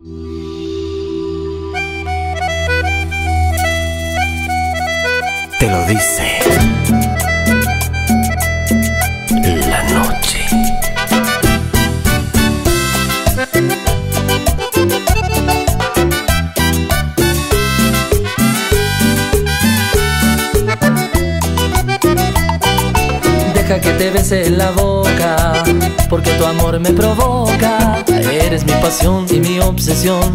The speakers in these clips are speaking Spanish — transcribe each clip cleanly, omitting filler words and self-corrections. Te lo dice la noche. Deja que te bese la boca, porque tu amor me provoca. Eres mi pasión y mi obsesión.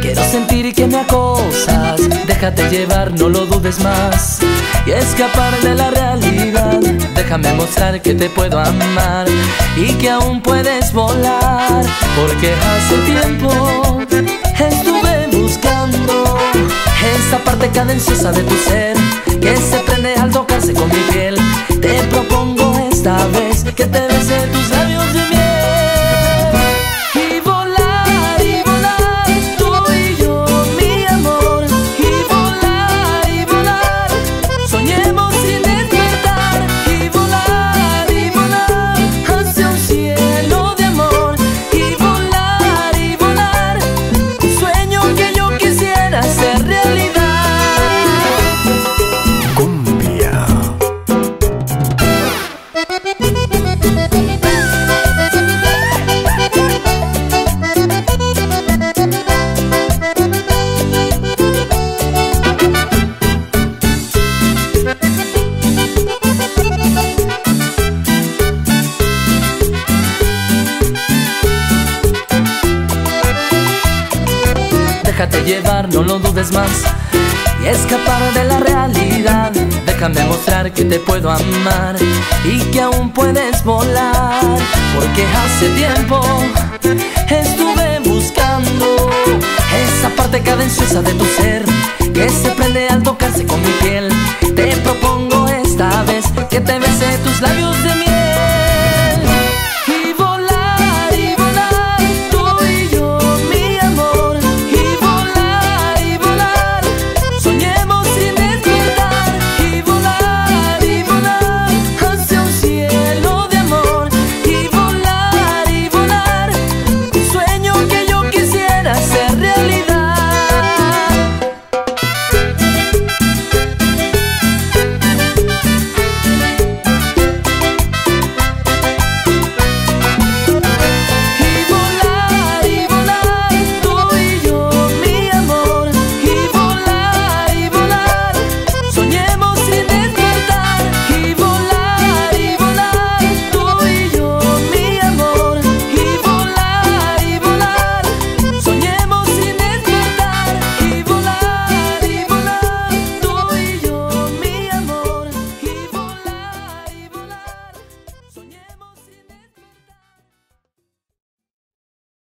Quiero sentir que me acosas. Déjate llevar, no lo dudes más, y escapar de la realidad. Déjame mostrar que te puedo amar y que aún puedes volar. Porque hace tiempo estuve buscando esa parte cadenciosa de tu ser que se prende al tocarse con mi piel. Te propongo esta vez que te bese tus labios de miel. Déjate llevar, no lo dudes más, y escapar de la realidad. Déjame mostrar que te puedo amar y que aún puedes volar. Porque hace tiempo estuve buscando esa parte cadenciosa de tu ser que se prende al tocarse con mi piel. Te propongo esta vez que te bese tus labios.